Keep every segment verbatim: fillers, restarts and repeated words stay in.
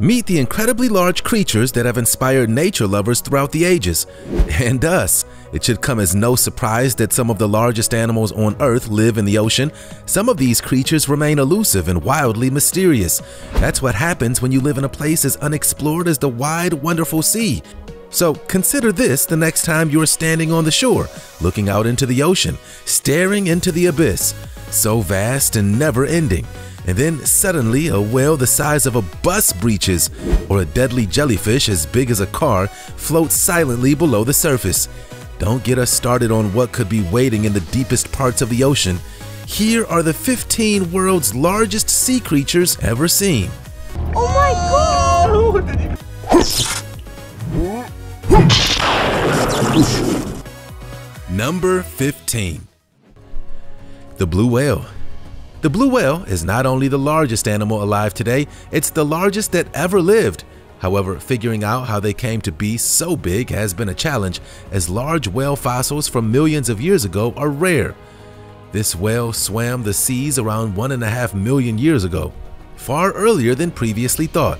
Meet the incredibly large creatures that have inspired nature lovers throughout the ages, and us. It should come as no surprise that some of the largest animals on Earth live in the ocean. Some of these creatures remain elusive and wildly mysterious. That's what happens when you live in a place as unexplored as the wide, wonderful sea. So consider this the next time you're standing on the shore, looking out into the ocean, staring into the abyss. So vast and never-ending. And then suddenly a whale the size of a bus breaches, or a deadly jellyfish as big as a car floats silently below the surface. Don't get us started on what could be waiting in the deepest parts of the ocean. Here are the fifteen world's largest sea creatures ever seen. Oh my God! Number fifteen. The blue whale. The blue whale is not only the largest animal alive today, it's the largest that ever lived. However, figuring out how they came to be so big has been a challenge, as large whale fossils from millions of years ago are rare. This whale swam the seas around one and a half million years ago, far earlier than previously thought.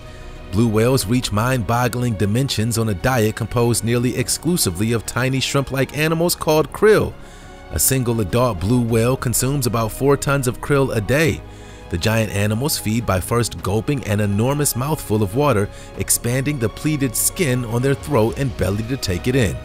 Blue whales reach mind-boggling dimensions on a diet composed nearly exclusively of tiny shrimp-like animals called krill. A single adult blue whale consumes about four tons of krill a day. The giant animals feed by first gulping an enormous mouthful of water, expanding the pleated skin on their throat and belly to take it in.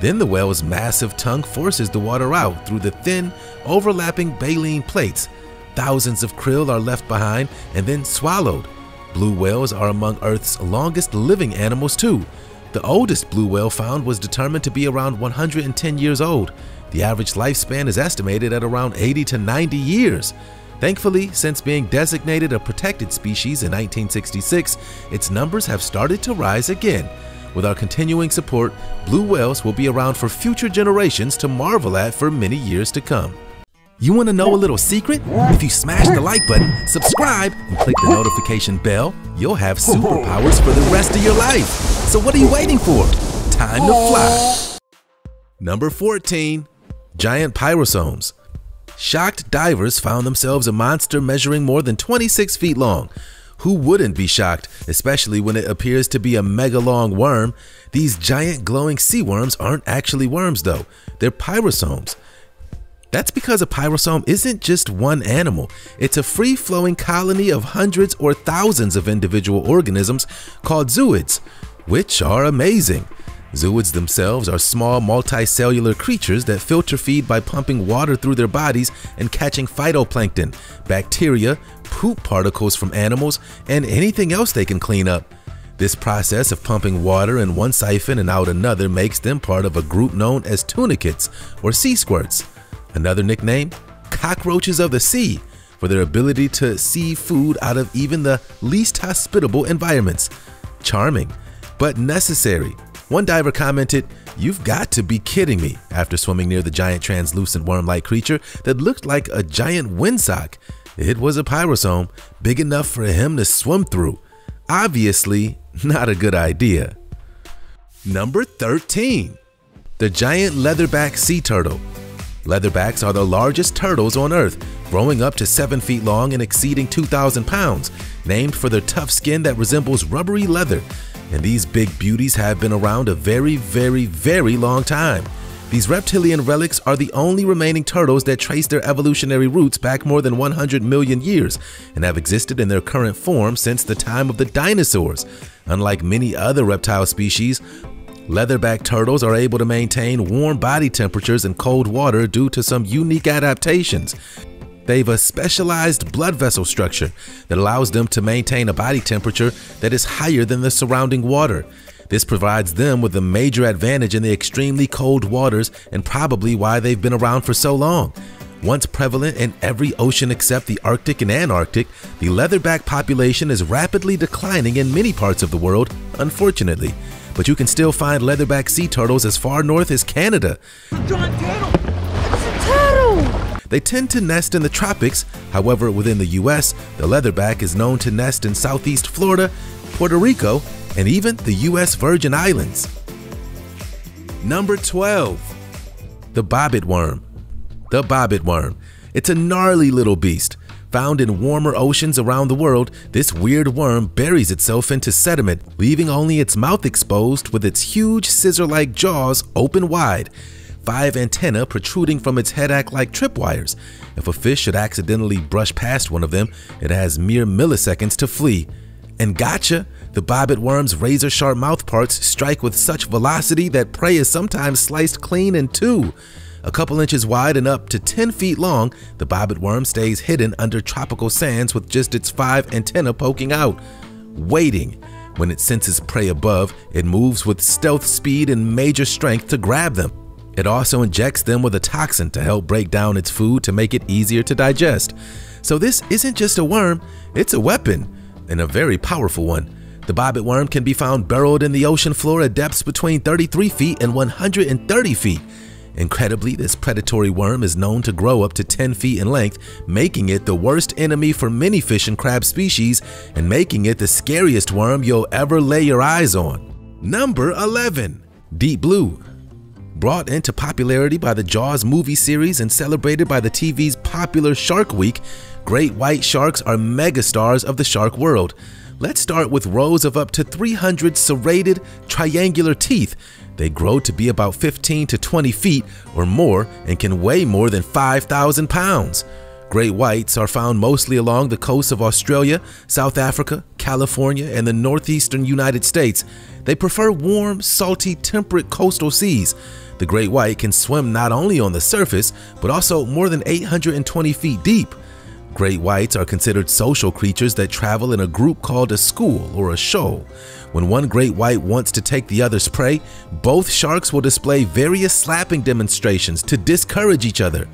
Then the whale's massive tongue forces the water out through the thin, overlapping baleen plates. Thousands of krill are left behind and then swallowed. Blue whales are among Earth's longest living animals too. The oldest blue whale found was determined to be around one hundred ten years old. The average lifespan is estimated at around eighty to ninety years. Thankfully, since being designated a protected species in nineteen sixty-six, its numbers have started to rise again. With our continuing support, blue whales will be around for future generations to marvel at for many years to come. You want to know a little secret? If you smash the like button, subscribe, and click the notification bell, you'll have superpowers for the rest of your life. So what are you waiting for? Time to fly! Number fourteen. Giant pyrosomes. Shocked divers found themselves a monster measuring more than twenty-six feet long. Who wouldn't be shocked, especially when it appears to be a mega long worm? These giant glowing sea worms aren't actually worms though, they're pyrosomes. That's because a pyrosome isn't just one animal, it's a free-flowing colony of hundreds or thousands of individual organisms called zooids, which are amazing. Zooids themselves are small multicellular creatures that filter feed by pumping water through their bodies and catching phytoplankton, bacteria, poop particles from animals, and anything else they can clean up. This process of pumping water in one siphon and out another makes them part of a group known as tunicates or sea squirts. Another nickname? Cockroaches of the sea, for their ability to sieve food out of even the least hospitable environments. Charming, but necessary. One diver commented, "You've got to be kidding me," after swimming near the giant translucent worm-like creature that looked like a giant windsock. It was a pyrosome, big enough for him to swim through. Obviously, not a good idea. Number thirteen. The giant leatherback sea turtle. Leatherbacks are the largest turtles on Earth, growing up to seven feet long and exceeding two thousand pounds, named for their tough skin that resembles rubbery leather. And these big beauties have been around a very, very, very long time. These reptilian relics are the only remaining turtles that trace their evolutionary roots back more than one hundred million years and have existed in their current form since the time of the dinosaurs. Unlike many other reptile species, leatherback turtles are able to maintain warm body temperatures in cold water due to some unique adaptations. They've a specialized blood vessel structure that allows them to maintain a body temperature that is higher than the surrounding water. This provides them with a major advantage in the extremely cold waters and probably why they've been around for so long. Once prevalent in every ocean except the Arctic and Antarctic, the leatherback population is rapidly declining in many parts of the world, unfortunately. But you can still find leatherback sea turtles as far north as Canada. They tend to nest in the tropics. However, within the U S, the leatherback is known to nest in southeast Florida, Puerto Rico, and even the U S Virgin Islands. Number twelve. The bobbit worm. The bobbit worm. It's a gnarly little beast. Found in warmer oceans around the world, this weird worm buries itself into sediment, leaving only its mouth exposed with its huge scissor-like jaws open wide. Five antennae protruding from its head act like tripwires. If a fish should accidentally brush past one of them, it has mere milliseconds to flee. And gotcha! The bobbit worm's razor-sharp mouthparts strike with such velocity that prey is sometimes sliced clean in two. A couple inches wide and up to ten feet long, the bobbit worm stays hidden under tropical sands with just its five antennae poking out, waiting. When it senses prey above, it moves with stealth speed and major strength to grab them. It also injects them with a toxin to help break down its food to make it easier to digest. So this isn't just a worm, it's a weapon, and a very powerful one. The bobbit worm can be found burrowed in the ocean floor at depths between thirty-three feet and one hundred thirty feet. Incredibly, this predatory worm is known to grow up to ten feet in length, making it the worst enemy for many fish and crab species, and making it the scariest worm you'll ever lay your eyes on. Number eleven. Deep Blue. Brought into popularity by the Jaws movie series and celebrated by the T V's popular Shark Week, great white sharks are megastars of the shark world. Let's start with rows of up to three hundred serrated, triangular teeth. They grow to be about fifteen to twenty feet or more and can weigh more than five thousand pounds. Great whites are found mostly along the coasts of Australia, South Africa, California, and the northeastern United States. They prefer warm, salty, temperate coastal seas. The great white can swim not only on the surface, but also more than eight hundred twenty feet deep. Great whites are considered social creatures that travel in a group called a school or a shoal. When one great white wants to take the other's prey, both sharks will display various slapping demonstrations to discourage each other.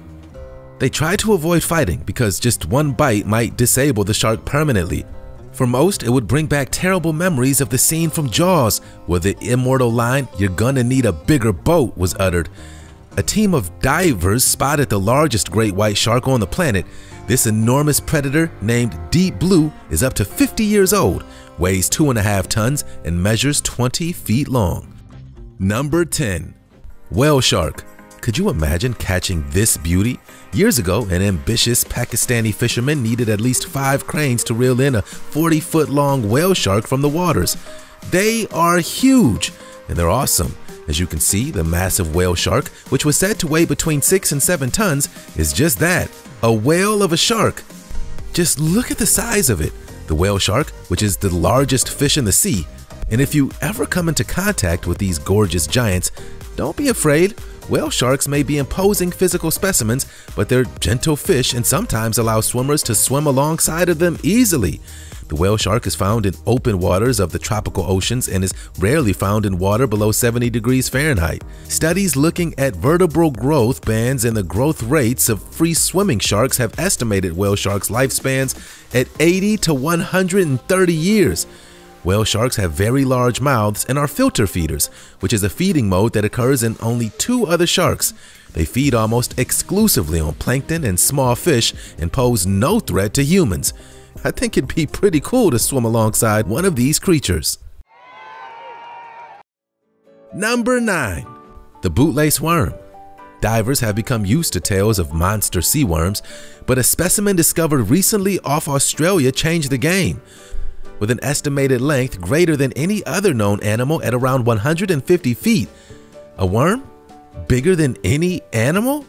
They try to avoid fighting because just one bite might disable the shark permanently. For most, it would bring back terrible memories of the scene from Jaws, where the immortal line, "You're gonna need a bigger boat," was uttered. A team of divers spotted the largest great white shark on the planet. This enormous predator, named Deep Blue, is up to fifty years old, weighs two and a half tons, and measures twenty feet long. Number ten. Whale shark. Could you imagine catching this beauty? Years ago, an ambitious Pakistani fisherman needed at least five cranes to reel in a forty foot long whale shark from the waters. They are huge, and they're awesome. As you can see, the massive whale shark, which was said to weigh between six and seven tons, is just that, a whale of a shark. Just look at the size of it. The whale shark, which is the largest fish in the sea. And if you ever come into contact with these gorgeous giants, don't be afraid. Whale sharks may be imposing physical specimens, but they're gentle fish and sometimes allow swimmers to swim alongside of them easily. The whale shark is found in open waters of the tropical oceans and is rarely found in water below seventy degrees Fahrenheit. Studies looking at vertebral growth bands and the growth rates of free swimming sharks have estimated whale sharks' lifespans at eighty to one hundred thirty years. Whale sharks have very large mouths and are filter feeders, which is a feeding mode that occurs in only two other sharks. They feed almost exclusively on plankton and small fish and pose no threat to humans. I think it'd be pretty cool to swim alongside one of these creatures. Number nine. The bootlace worm. Divers have become used to tales of monster sea worms, but a specimen discovered recently off Australia changed the game. With an estimated length greater than any other known animal at around one hundred fifty feet. A worm? Bigger than any animal?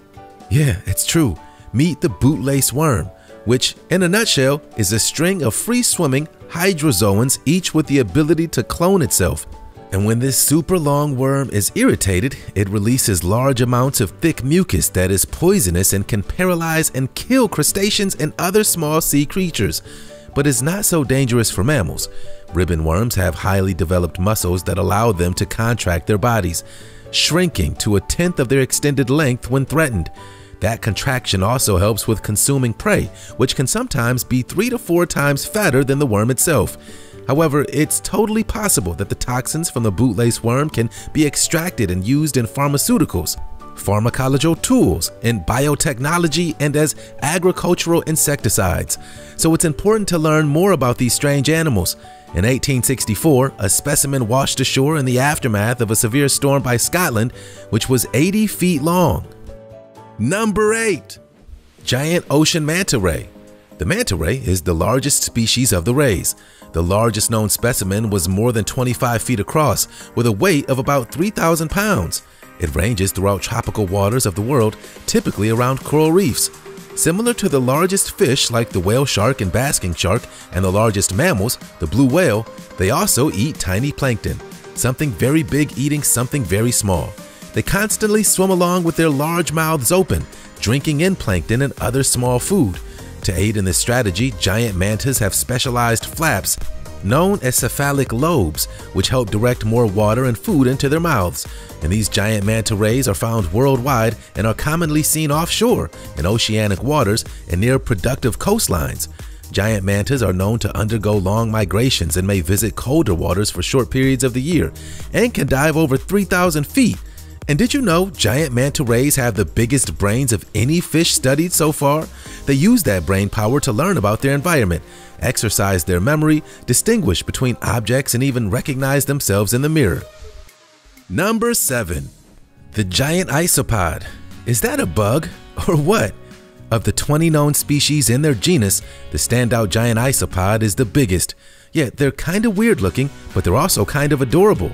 Yeah, it's true. Meet the bootlace worm, which, in a nutshell, is a string of free-swimming hydrozoans, each with the ability to clone itself. And when this super long worm is irritated, it releases large amounts of thick mucus that is poisonous and can paralyze and kill crustaceans and other small sea creatures. But it's not so dangerous for mammals. Ribbon worms have highly developed muscles that allow them to contract their bodies, shrinking to a tenth of their extended length when threatened. That contraction also helps with consuming prey, which can sometimes be three to four times fatter than the worm itself. However, it's totally possible that the toxins from the bootlace worm can be extracted and used in pharmaceuticals, pharmacological tools, in biotechnology, and as agricultural insecticides. So it's important to learn more about these strange animals. In eighteen sixty-four, a specimen washed ashore in the aftermath of a severe storm by Scotland, which was eighty feet long. Number eight. Giant ocean manta ray. The manta ray is the largest species of the rays. The largest known specimen was more than twenty-five feet across, with a weight of about three thousand pounds. It ranges throughout tropical waters of the world, typically around coral reefs. Similar to the largest fish like the whale shark and basking shark, and the largest mammals, the blue whale, they also eat tiny plankton, something very big eating something very small. They constantly swim along with their large mouths open, drinking in plankton and other small food. To aid in this strategy, giant mantas have specialized flaps known as cephalic lobes, which help direct more water and food into their mouths. And these giant manta rays are found worldwide and are commonly seen offshore, in oceanic waters, and near productive coastlines. Giant mantas are known to undergo long migrations and may visit colder waters for short periods of the year, and can dive over three thousand feet. And did you know giant manta rays have the biggest brains of any fish studied so far? They use that brain power to learn about their environment, exercise their memory, distinguish between objects, and even recognize themselves in the mirror. Number seven. The giant isopod. Is that a bug or what? Of the twenty known species in their genus, the standout giant isopod is the biggest. Yet yeah, they're kinda weird looking, but they're also kind of adorable.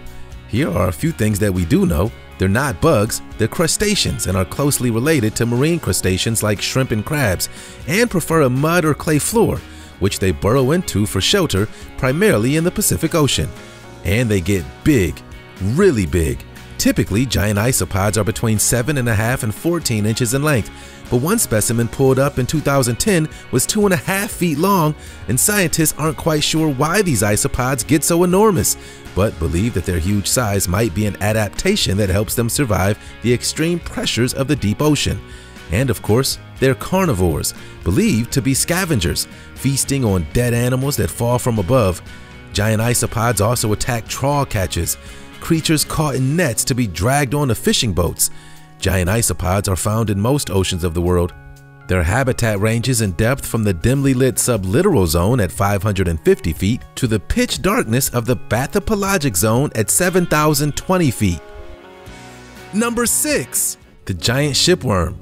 Here are a few things that we do know. They're not bugs, they're crustaceans, and are closely related to marine crustaceans like shrimp and crabs, and prefer a mud or clay floor, which they burrow into for shelter, primarily in the Pacific Ocean. And they get big, really big. Typically, giant isopods are between seven and a half and fourteen inches in length, but one specimen pulled up in two thousand ten was two and a half feet long, and scientists aren't quite sure why these isopods get so enormous, but believe that their huge size might be an adaptation that helps them survive the extreme pressures of the deep ocean. And of course, they're carnivores, believed to be scavengers, feasting on dead animals that fall from above. Giant isopods also attack trawl catches, creatures caught in nets to be dragged onto fishing boats. Giant isopods are found in most oceans of the world. Their habitat ranges in depth from the dimly lit sublittoral zone at five hundred fifty feet to the pitch darkness of the bathypelagic zone at seven thousand twenty feet. Number six. The giant shipworm.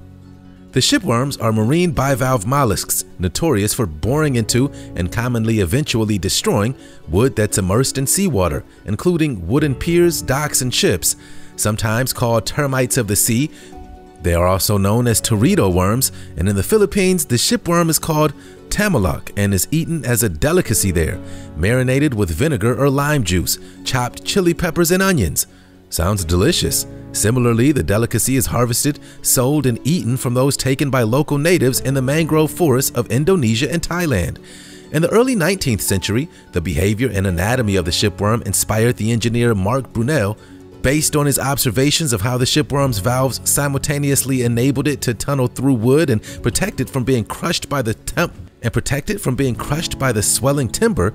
The shipworms are marine bivalve mollusks, notorious for boring into and commonly eventually destroying wood that's immersed in seawater, including wooden piers, docks, and ships. Sometimes called termites of the sea, they are also known as teredo worms, and in the Philippines, the shipworm is called tamalok and is eaten as a delicacy there, marinated with vinegar or lime juice, chopped chili peppers, and onions. Sounds delicious. Similarly, the delicacy is harvested, sold, and eaten from those taken by local natives in the mangrove forests of Indonesia and Thailand. In the early nineteenth century, the behavior and anatomy of the shipworm inspired the engineer Marc Brunel, based on his observations of how the shipworm's valves simultaneously enabled it to tunnel through wood and protect it from being crushed by the temp and protect it from being crushed by the swelling timber.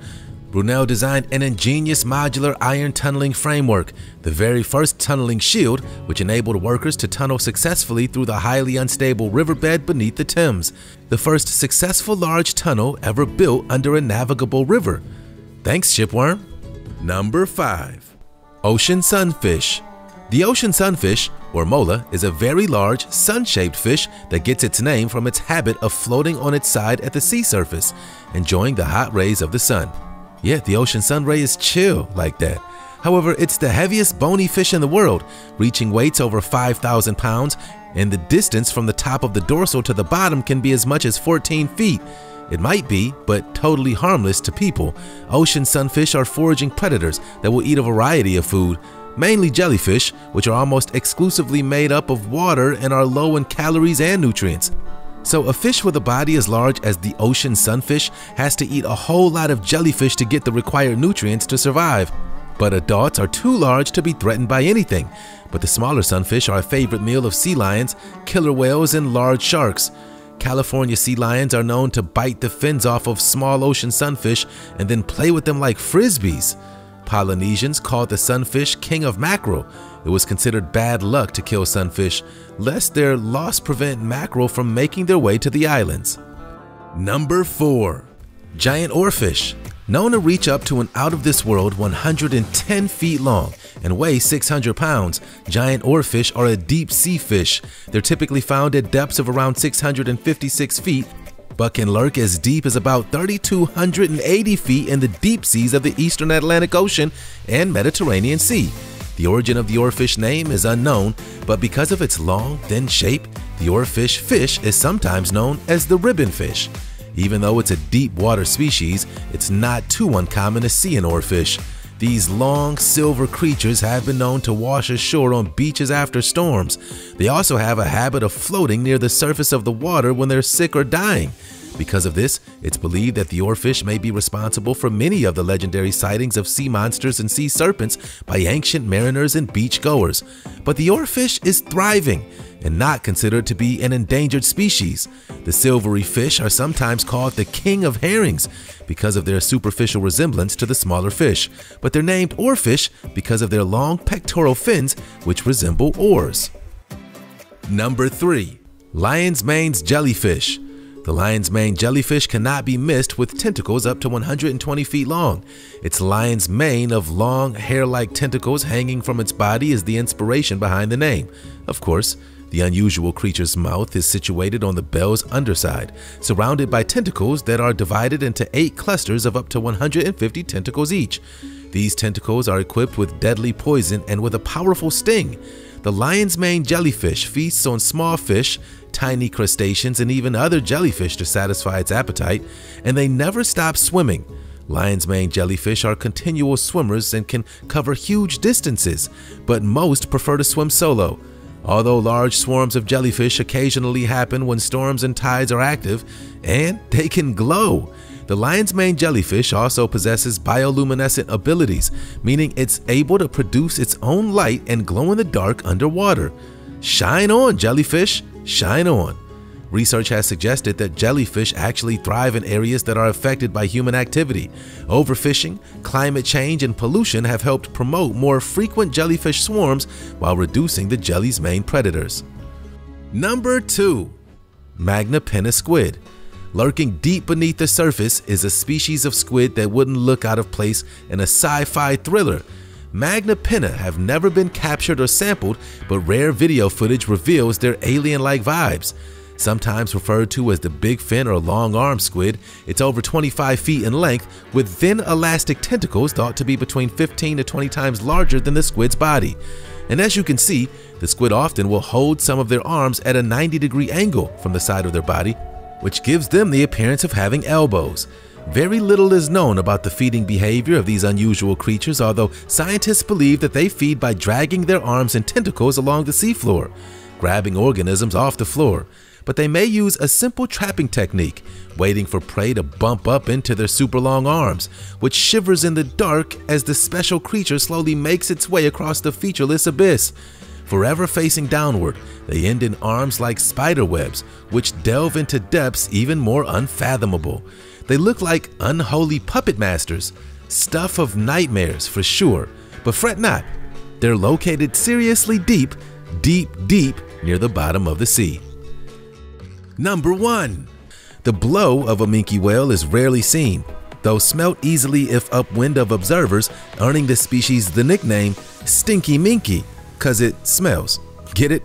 Brunel designed an ingenious modular iron tunneling framework, the very first tunneling shield, which enabled workers to tunnel successfully through the highly unstable riverbed beneath the Thames, the first successful large tunnel ever built under a navigable river. Thanks, shipworm. Number five. Ocean sunfish. The ocean sunfish, or mola, is a very large, sun-shaped fish that gets its name from its habit of floating on its side at the sea surface, enjoying the hot rays of the sun. Yeah, the ocean sunray is chill like that. However, it's the heaviest bony fish in the world, reaching weights over five thousand pounds, and the distance from the top of the dorsal to the bottom can be as much as fourteen feet. It might be, but totally harmless to people. Ocean sunfish are foraging predators that will eat a variety of food, mainly jellyfish, which are almost exclusively made up of water and are low in calories and nutrients. So a fish with a body as large as the ocean sunfish has to eat a whole lot of jellyfish to get the required nutrients to survive. But adults are too large to be threatened by anything. But the smaller sunfish are a favorite meal of sea lions, killer whales, and large sharks. California sea lions are known to bite the fins off of small ocean sunfish and then play with them like frisbees. Polynesians called the sunfish king of mackerel. It was considered bad luck to kill sunfish, lest their loss prevent mackerel from making their way to the islands. Number four. Giant oarfish. Known to reach up to an out-of-this-world one hundred ten feet long and weigh six hundred pounds, giant oarfish are a deep-sea fish. They're typically found at depths of around six hundred fifty-six feet, Buck can lurk as deep as about three thousand two hundred eighty feet in the deep seas of the eastern Atlantic Ocean and Mediterranean Sea. The origin of the oarfish name is unknown, but because of its long, thin shape, the oarfish fish is sometimes known as the ribbon fish. Even though it's a deep water species, it's not too uncommon to see an oarfish. These long, silver creatures have been known to wash ashore on beaches after storms. They also have a habit of floating near the surface of the water when they're sick or dying. Because of this, it's believed that the oarfish may be responsible for many of the legendary sightings of sea monsters and sea serpents by ancient mariners and beachgoers. But the oarfish is thriving and not considered to be an endangered species. The silvery fish are sometimes called the king of herrings because of their superficial resemblance to the smaller fish, but they're named oarfish because of their long pectoral fins, which resemble oars. Number three. Lion's mane jellyfish. The lion's mane jellyfish cannot be missed with tentacles up to one hundred twenty feet long. Its lion's mane of long, hair-like tentacles hanging from its body is the inspiration behind the name. Of course, the unusual creature's mouth is situated on the bell's underside, surrounded by tentacles that are divided into eight clusters of up to one hundred fifty tentacles each. These tentacles are equipped with deadly poison and with a powerful sting. The lion's mane jellyfish feasts on small fish, tiny crustaceans, and even other jellyfish to satisfy its appetite, and they never stop swimming. Lion's mane jellyfish are continual swimmers and can cover huge distances, but most prefer to swim solo. Although large swarms of jellyfish occasionally happen when storms and tides are active, and they can glow. The lion's mane jellyfish also possesses bioluminescent abilities, meaning it's able to produce its own light and glow in the dark underwater. Shine on, jellyfish! Shine on! Research has suggested that jellyfish actually thrive in areas that are affected by human activity. Overfishing, climate change, and pollution have helped promote more frequent jellyfish swarms while reducing the jelly's main predators. Number two. Magnapinna squid. Lurking deep beneath the surface is a species of squid that wouldn't look out of place in a sci-fi thriller. Magnapinna have never been captured or sampled, but rare video footage reveals their alien-like vibes. Sometimes referred to as the big fin or long arm squid, it's over twenty-five feet in length with thin elastic tentacles thought to be between fifteen to twenty times larger than the squid's body. And as you can see, the squid often will hold some of their arms at a ninety degree angle from the side of their body, which gives them the appearance of having elbows. Very little is known about the feeding behavior of these unusual creatures, although scientists believe that they feed by dragging their arms and tentacles along the seafloor, grabbing organisms off the floor. But they may use a simple trapping technique, waiting for prey to bump up into their super long arms, which shivers in the dark as the special creature slowly makes its way across the featureless abyss. Forever facing downward, they end in arms like spider webs, which delve into depths even more unfathomable. They look like unholy puppet masters, stuff of nightmares for sure, but fret not, they're located seriously deep, deep, deep near the bottom of the sea. Number one. The blow of a minke whale is rarely seen, though smelt easily if upwind of observers, earning this species the nickname Stinky Minke, because it smells. Get it?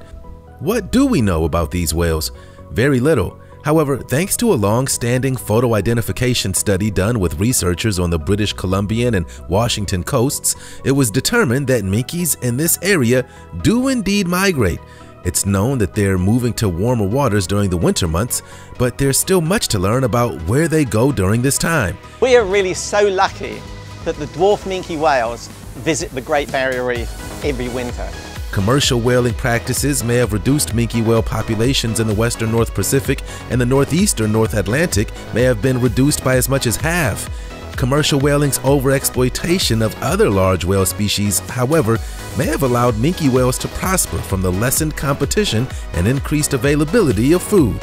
What do we know about these whales? Very little. However, thanks to a long-standing photo identification study done with researchers on the British Columbian and Washington coasts, it was determined that minkies in this area do indeed migrate. It's known that they're moving to warmer waters during the winter months, but there's still much to learn about where they go during this time. We are really so lucky that the dwarf minke whales visit the Great Barrier Reef every winter. Commercial whaling practices may have reduced minke whale populations in the western North Pacific, and the northeastern North Atlantic may have been reduced by as much as half. Commercial whaling's overexploitation of other large whale species, however, may have allowed minke whales to prosper from the lessened competition and increased availability of food.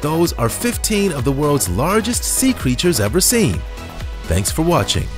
Those are fifteen of the world's largest sea creatures ever seen. Thanks for watching.